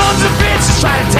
sons of bitches try to take